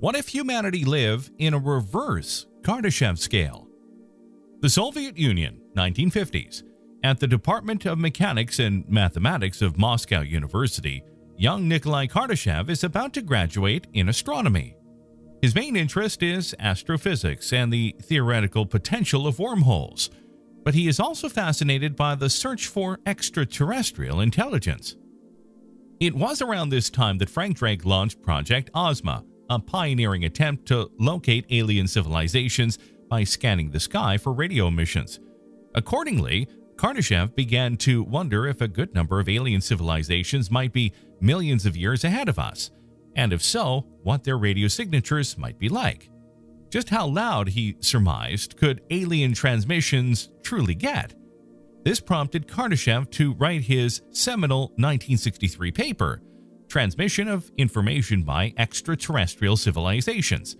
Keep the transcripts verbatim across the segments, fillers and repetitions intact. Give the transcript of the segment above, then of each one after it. What if humanity live in a reverse Kardashev scale? The Soviet Union, nineteen fifties. At the Department of Mechanics and Mathematics of Moscow University, young Nikolai Kardashev is about to graduate in astronomy. His main interest is astrophysics and the theoretical potential of wormholes, but he is also fascinated by the search for extraterrestrial intelligence. It was around this time that Frank Drake launched Project Ozma, a pioneering attempt to locate alien civilizations by scanning the sky for radio emissions. Accordingly, Kardashev began to wonder if a good number of alien civilizations might be millions of years ahead of us, and if so, what their radio signatures might be like. Just how loud, he surmised, could alien transmissions truly get? This prompted Kardashev to write his seminal nineteen sixty-three paper, Transmission of Information by Extraterrestrial Civilizations.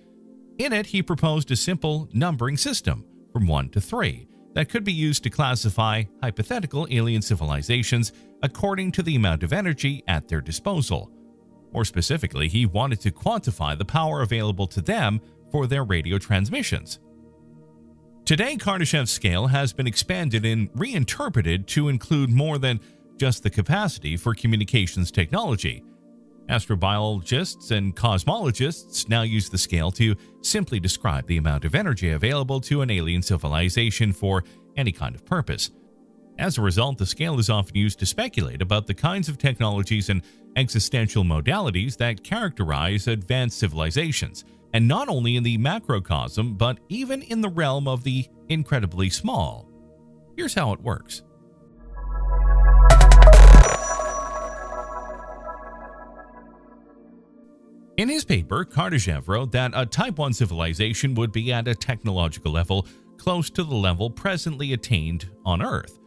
In it, he proposed a simple numbering system from one to three that could be used to classify hypothetical alien civilizations according to the amount of energy at their disposal. More specifically, he wanted to quantify the power available to them for their radio transmissions. Today, Kardashev's scale has been expanded and reinterpreted to include more than just the capacity for communications technology. Astrobiologists and cosmologists now use the scale to simply describe the amount of energy available to an alien civilization for any kind of purpose. As a result, the scale is often used to speculate about the kinds of technologies and existential modalities that characterize advanced civilizations, and not only in the macrocosm, but even in the realm of the incredibly small. Here's how it works. In his paper, Kardashev wrote that a Type one civilization would be at a technological level close to the level presently attained on Earth.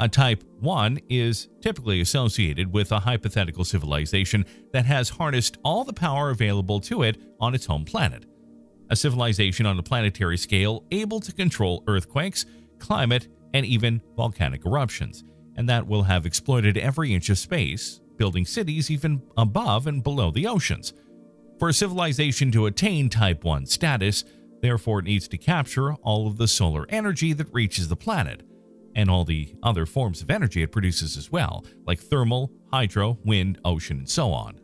A Type one is typically associated with a hypothetical civilization that has harnessed all the power available to it on its home planet. A civilization on a planetary scale able to control earthquakes, climate, and even volcanic eruptions, and that will have exploited every inch of space, building cities even above and below the oceans. For a civilization to attain Type one status, therefore, it needs to capture all of the solar energy that reaches the planet, and all the other forms of energy it produces as well, like thermal, hydro, wind, ocean, and so on.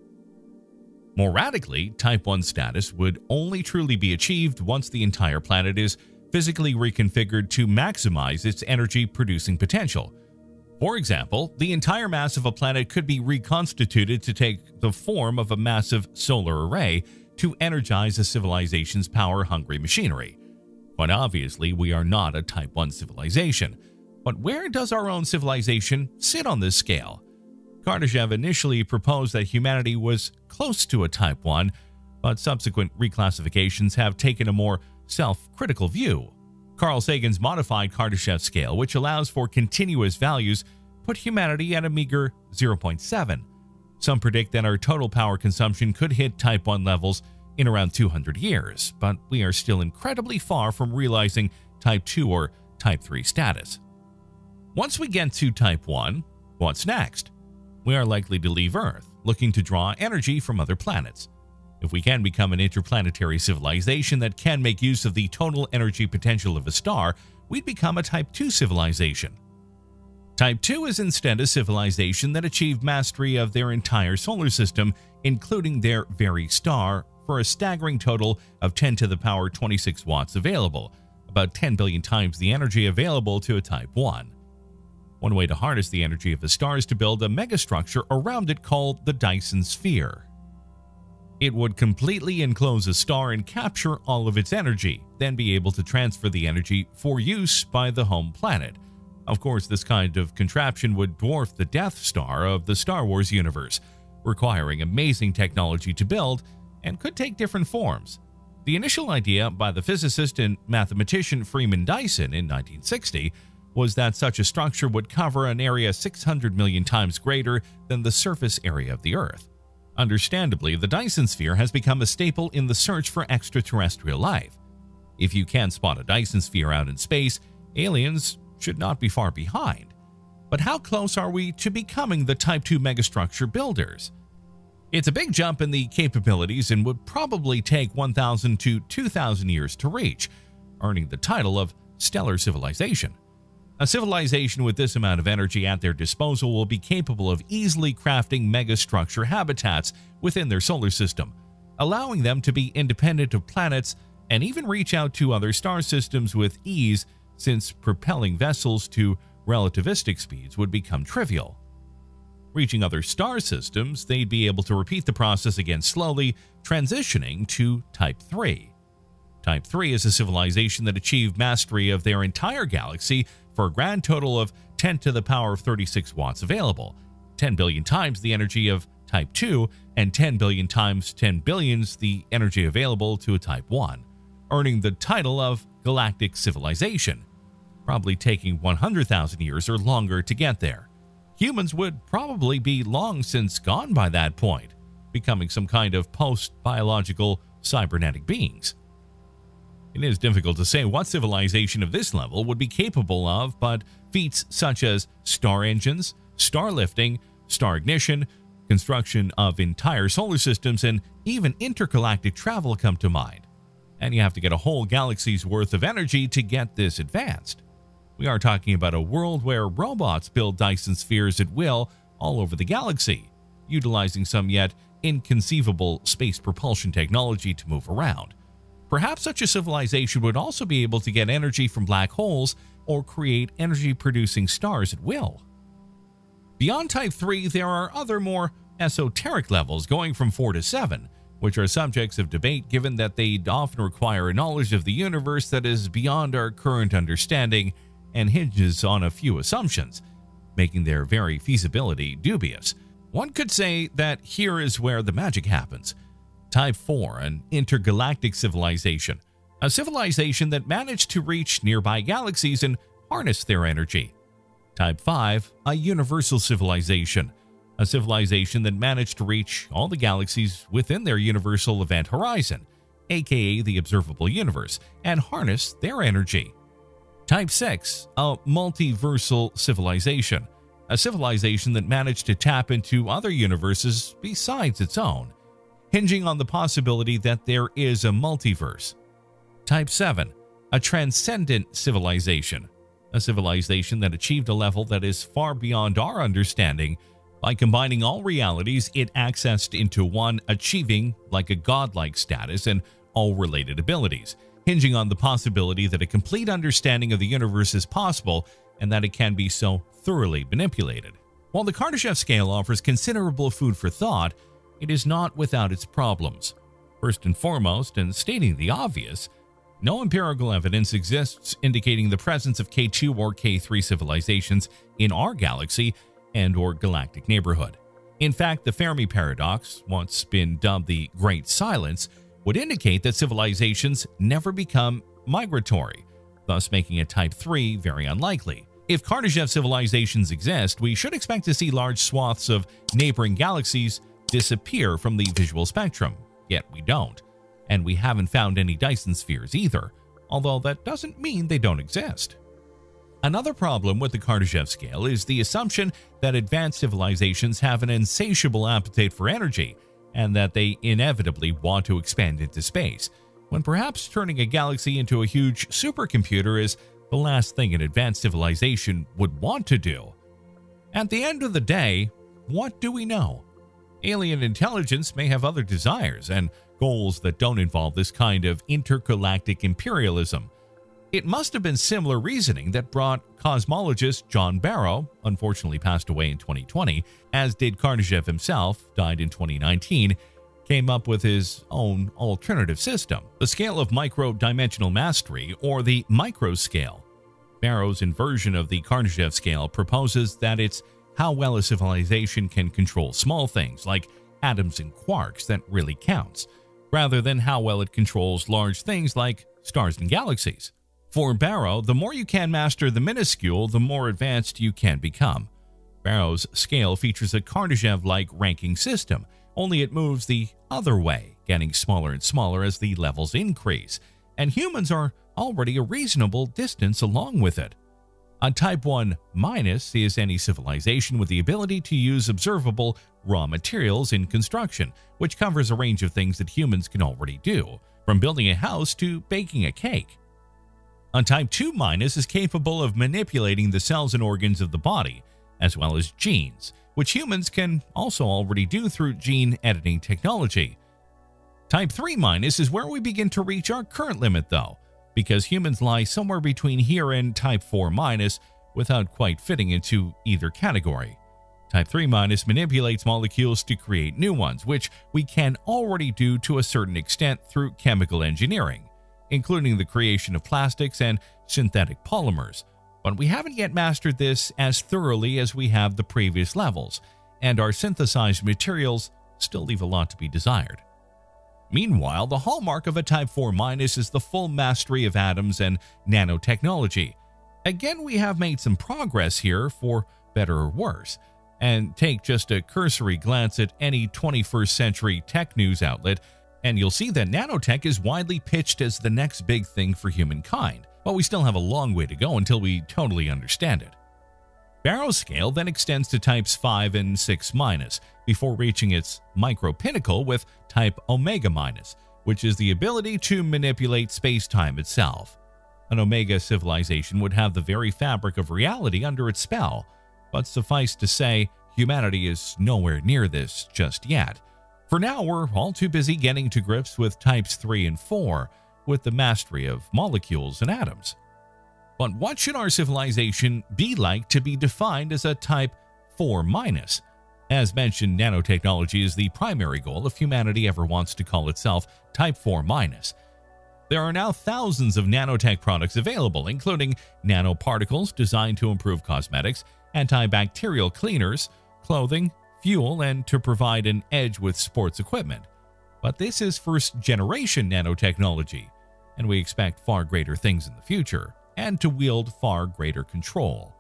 More radically, Type one status would only truly be achieved once the entire planet is physically reconfigured to maximize its energy-producing potential. For example, the entire mass of a planet could be reconstituted to take the form of a massive solar array to energize a civilization's power-hungry machinery. But obviously, we are not a Type one civilization. But where does our own civilization sit on this scale? Kardashev initially proposed that humanity was close to a Type one, but subsequent reclassifications have taken a more self-critical view. Carl Sagan's modified Kardashev scale, which allows for continuous values, put humanity at a meager zero point seven. Some predict that our total power consumption could hit Type one levels in around two hundred years, but we are still incredibly far from realizing Type two or Type three status. Once we get to Type one, what's next? We are likely to leave Earth, looking to draw energy from other planets. If we can become an interplanetary civilization that can make use of the total energy potential of a star, we'd become a Type two civilization. Type two is instead a civilization that achieved mastery of their entire solar system, including their very star, for a staggering total of ten to the power twenty-six watts available, about ten billion times the energy available to a Type one. One way to harness the energy of the star is to build a megastructure around it called the Dyson Sphere. It would completely enclose a star and capture all of its energy, then be able to transfer the energy for use by the home planet. Of course, this kind of contraption would dwarf the Death Star of the Star Wars universe, requiring amazing technology to build and could take different forms. The initial idea by the physicist and mathematician Freeman Dyson in nineteen sixty was that such a structure would cover an area six hundred million times greater than the surface area of the Earth. Understandably, the Dyson Sphere has become a staple in the search for extraterrestrial life. If you can spot a Dyson Sphere out in space, aliens should not be far behind. But how close are we to becoming the Type two megastructure builders? It's a big jump in the capabilities and would probably take one thousand to two thousand years to reach, earning the title of stellar civilization. A civilization with this amount of energy at their disposal will be capable of easily crafting megastructure habitats within their solar system, allowing them to be independent of planets and even reach out to other star systems with ease, since propelling vessels to relativistic speeds would become trivial. Reaching other star systems, they'd be able to repeat the process again slowly, transitioning to Type three. Type three is a civilization that achieved mastery of their entire galaxy for a grand total of ten to the power of thirty-six watts available, ten billion times the energy of Type two, and ten billion times ten billions the energy available to a Type one, earning the title of galactic civilization, probably taking one hundred thousand years or longer to get there. Humans would probably be long since gone by that point, becoming some kind of post-biological cybernetic beings. It is difficult to say what civilization of this level would be capable of, but feats such as star engines, star lifting, star ignition, construction of entire solar systems, and even intergalactic travel come to mind. And you have to get a whole galaxy's worth of energy to get this advanced. We are talking about a world where robots build Dyson spheres at will all over the galaxy, utilizing some yet inconceivable space propulsion technology to move around. Perhaps such a civilization would also be able to get energy from black holes or create energy-producing stars at will. Beyond Type three, there are other more esoteric levels going from four to seven, which are subjects of debate given that they often require a knowledge of the universe that is beyond our current understanding and hinges on a few assumptions, making their very feasibility dubious. One could say that here is where the magic happens. Type four, an intergalactic civilization, a civilization that managed to reach nearby galaxies and harness their energy. Type five, a universal civilization, a civilization that managed to reach all the galaxies within their universal event horizon, aka the observable universe, and harness their energy. Type six, a multiversal civilization, a civilization that managed to tap into other universes besides its own, hinging on the possibility that there is a multiverse. Type seven, a transcendent civilization, a civilization that achieved a level that is far beyond our understanding by combining all realities it accessed into one, achieving like a godlike status and all related abilities, hinging on the possibility that a complete understanding of the universe is possible and that it can be so thoroughly manipulated. While the Kardashev scale offers considerable food for thought, it is not without its problems. First and foremost, and stating the obvious, no empirical evidence exists indicating the presence of K two or K three civilizations in our galaxy and or galactic neighborhood. In fact, the Fermi Paradox, once been dubbed the Great Silence, would indicate that civilizations never become migratory, thus making a Type three very unlikely. If Kardashev civilizations exist, we should expect to see large swaths of neighboring galaxies disappear from the visual spectrum, yet we don't. And we haven't found any Dyson spheres either, although that doesn't mean they don't exist. Another problem with the Kardashev scale is the assumption that advanced civilizations have an insatiable appetite for energy and that they inevitably want to expand into space, when perhaps turning a galaxy into a huge supercomputer is the last thing an advanced civilization would want to do. At the end of the day, what do we know? Alien intelligence may have other desires and goals that don't involve this kind of intergalactic imperialism. It must have been similar reasoning that brought cosmologist John Barrow, unfortunately passed away in twenty twenty, as did Kardashev himself, died in twenty nineteen, came up with his own alternative system, the scale of micro-dimensional mastery, or the microscale. Barrow's inversion of the Kardashev scale proposes that it's how well a civilization can control small things like atoms and quarks that really counts, rather than how well it controls large things like stars and galaxies. For Barrow, the more you can master the minuscule, the more advanced you can become. Barrow's scale features a Kardashev-like ranking system, only it moves the other way, getting smaller and smaller as the levels increase, and humans are already a reasonable distance along with it. On type one minus is any civilization with the ability to use observable raw materials in construction, which covers a range of things that humans can already do, from building a house to baking a cake. On type two minus is capable of manipulating the cells and organs of the body, as well as genes, which humans can also already do through gene editing technology. Type three minus is where we begin to reach our current limit though, because humans lie somewhere between here and type four minus without quite fitting into either category. Type three minus manipulates molecules to create new ones, which we can already do to a certain extent through chemical engineering, including the creation of plastics and synthetic polymers. But we haven't yet mastered this as thoroughly as we have the previous levels, and our synthesized materials still leave a lot to be desired. Meanwhile, the hallmark of a type four minus is the full mastery of atoms and nanotechnology. Again, we have made some progress here, for better or worse, and take just a cursory glance at any twenty-first century tech news outlet, and you'll see that nanotech is widely pitched as the next big thing for humankind. But we still have a long way to go until we totally understand it. Barrow's scale then extends to types five and six minus, before reaching its micro pinnacle with type omega minus, which is the ability to manipulate space-time itself. An omega civilization would have the very fabric of reality under its spell, but suffice to say, humanity is nowhere near this just yet. For now, we're all too busy getting to grips with types three and four, with the mastery of molecules and atoms. But what should our civilization be like to be defined as a type four minus? As mentioned, nanotechnology is the primary goal if humanity ever wants to call itself type four minus. There are now thousands of nanotech products available, including nanoparticles designed to improve cosmetics, antibacterial cleaners, clothing, fuel, and to provide an edge with sports equipment. But this is first-generation nanotechnology, and we expect far greater things in the future, and to wield far greater control.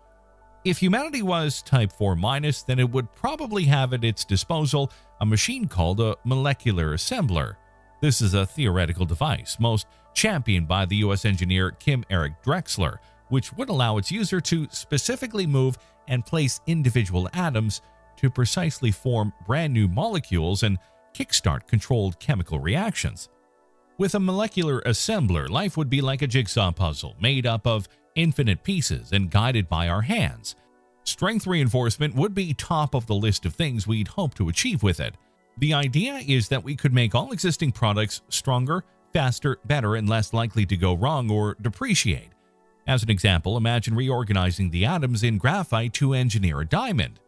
If humanity was type four minus, then it would probably have at its disposal a machine called a molecular assembler. This is a theoretical device, most championed by the U S engineer Kim Eric Drexler, which would allow its user to specifically move and place individual atoms to precisely form brand new molecules and kickstart controlled chemical reactions. With a molecular assembler, life would be like a jigsaw puzzle made up of infinite pieces and guided by our hands. Strength reinforcement would be top of the list of things we'd hope to achieve with it. The idea is that we could make all existing products stronger, faster, better, and less likely to go wrong or depreciate. As an example, imagine reorganizing the atoms in graphite to engineer a diamond.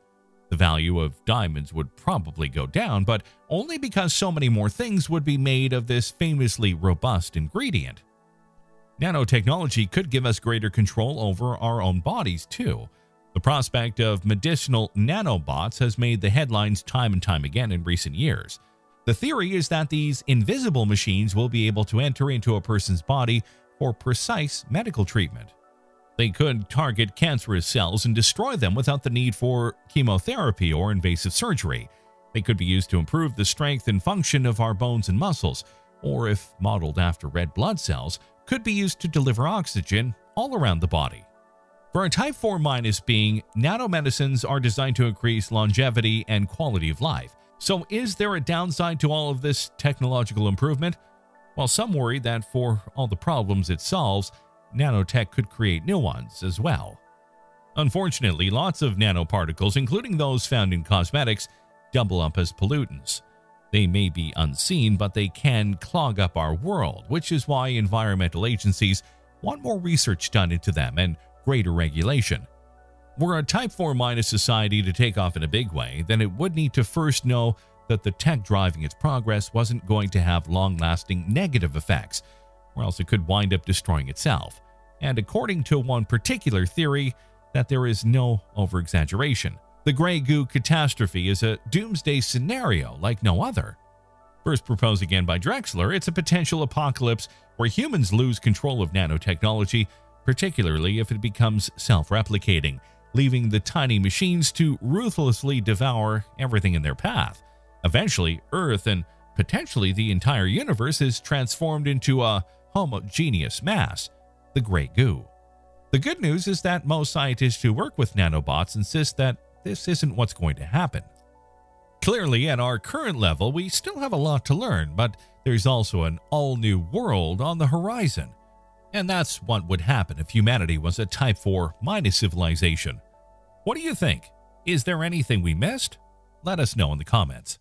The value of diamonds would probably go down, but only because so many more things would be made of this famously robust ingredient. Nanotechnology could give us greater control over our own bodies, too. The prospect of medicinal nanobots has made the headlines time and time again in recent years. The theory is that these invisible machines will be able to enter into a person's body for precise medical treatment. They could target cancerous cells and destroy them without the need for chemotherapy or invasive surgery. They could be used to improve the strength and function of our bones and muscles, or if modeled after red blood cells, could be used to deliver oxygen all around the body. For a type four minus being, nanomedicines are designed to increase longevity and quality of life. So is there a downside to all of this technological improvement? Well, some worry that for all the problems it solves, nanotech could create new ones as well. Unfortunately, lots of nanoparticles, including those found in cosmetics, double up as pollutants. They may be unseen, but they can clog up our world, which is why environmental agencies want more research done into them and greater regulation. Were a type four minus society to take off in a big way, then it would need to first know that the tech driving its progress wasn't going to have long-lasting negative effects, or else it could wind up destroying itself. And according to one particular theory, that there is no overexaggeration. The grey goo catastrophe is a doomsday scenario like no other. First proposed again by Drexler, it's a potential apocalypse where humans lose control of nanotechnology, particularly if it becomes self-replicating, leaving the tiny machines to ruthlessly devour everything in their path. Eventually, Earth and potentially the entire universe is transformed into a homogeneous mass, the grey goo. The good news is that most scientists who work with nanobots insist that this isn't what's going to happen. Clearly, at our current level, we still have a lot to learn, but there's also an all-new world on the horizon. And that's what would happen if humanity was a Type four minus civilization. What do you think? Is there anything we missed? Let us know in the comments.